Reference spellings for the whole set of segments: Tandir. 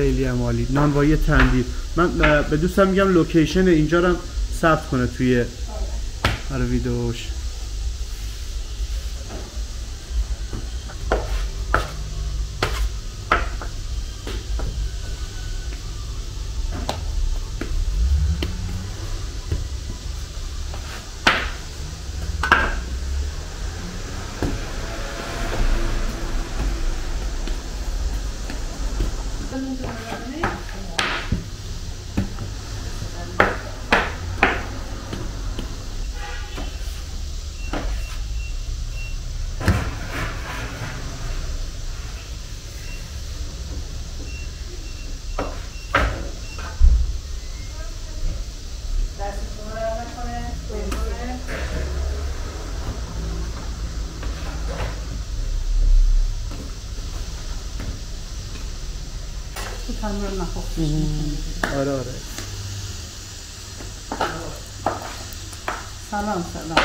خیلی هم عالی. نانوایی تندیر. من به دوستم میگم لوکیشن اینجا رو ثبت کنه توی آره ویدیوش. آره آره. سلام سلام.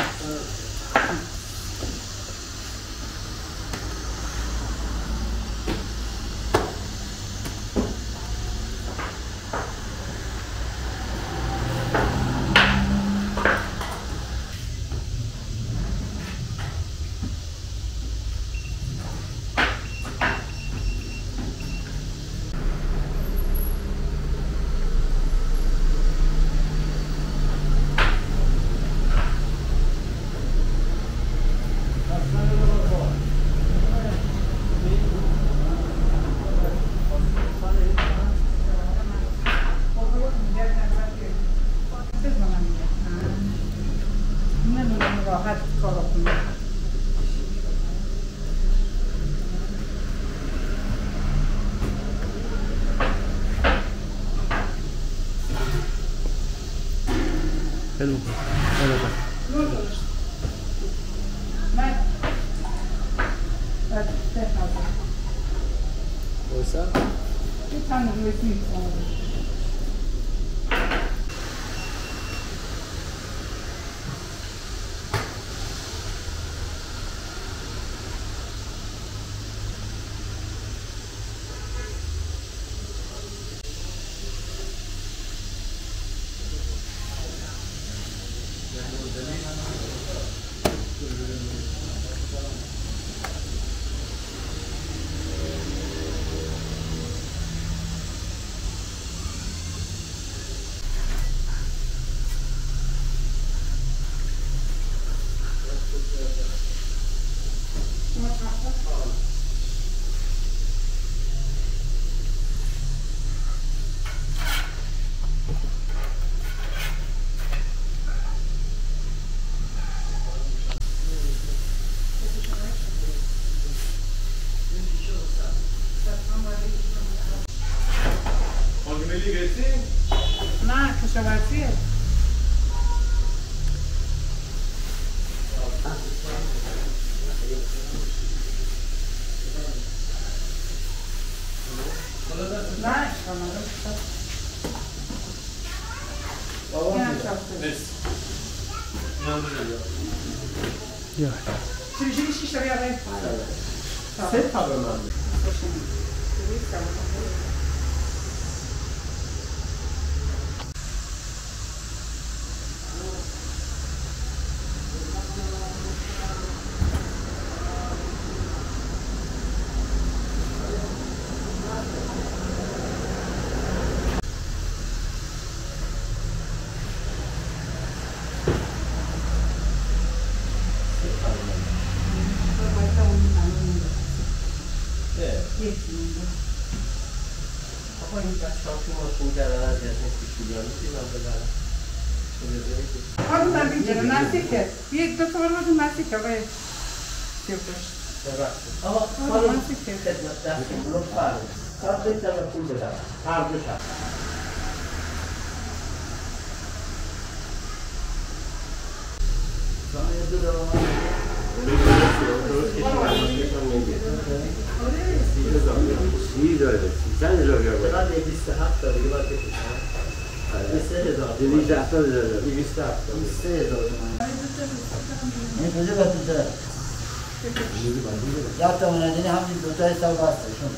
یا تا من دیگه همین دو تا حساب هست.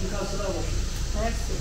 Kasına boş. Merci.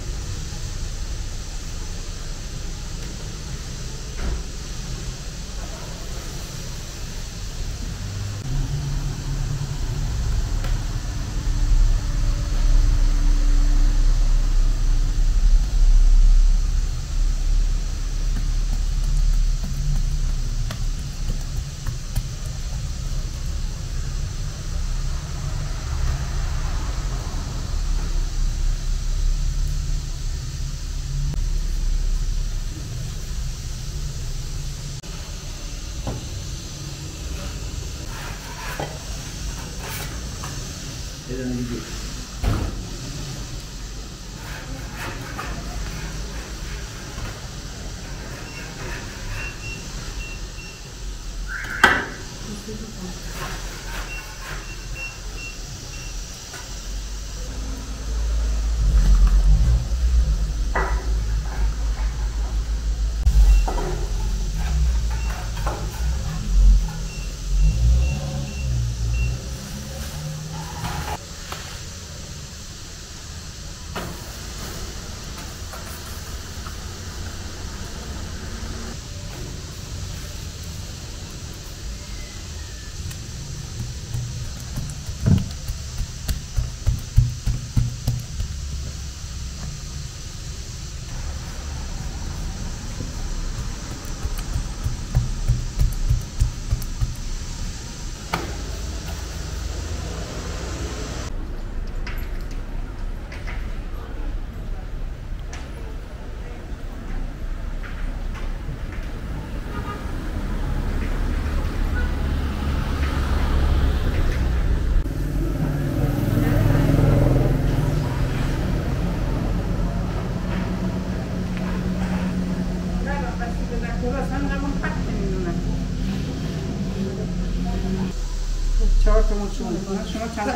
شما چند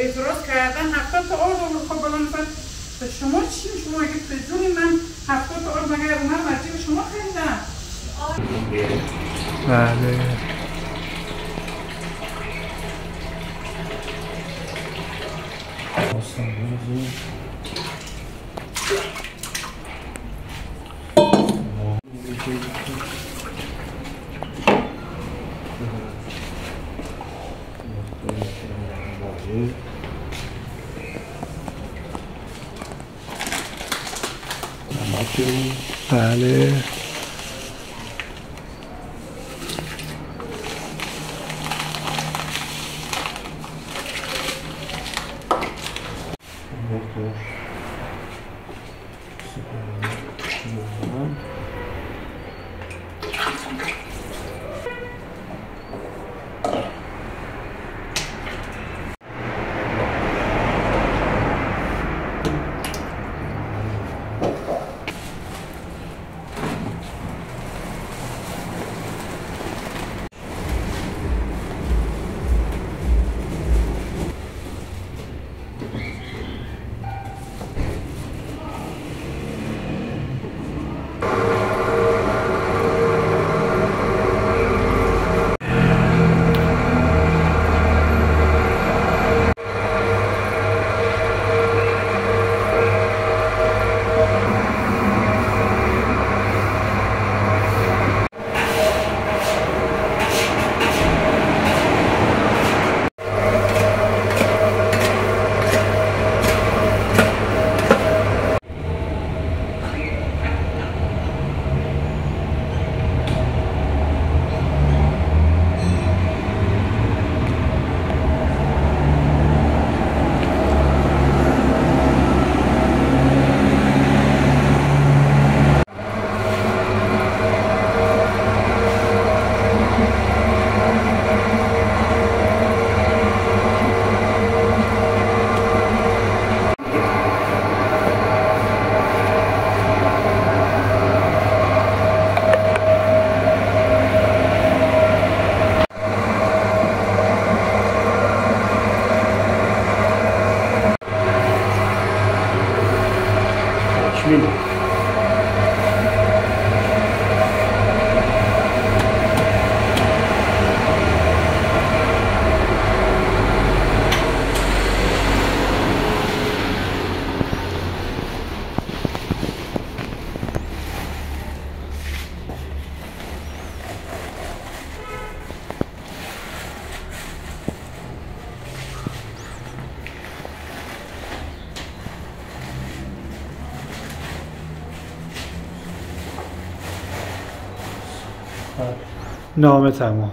افراز کردن 70 آرد رو خب بلان نفرد به شما چیم؟ شما اگه بدونی من 70 آرد مگر اومد مرجی به شما خریدم. بله بله نام تمام.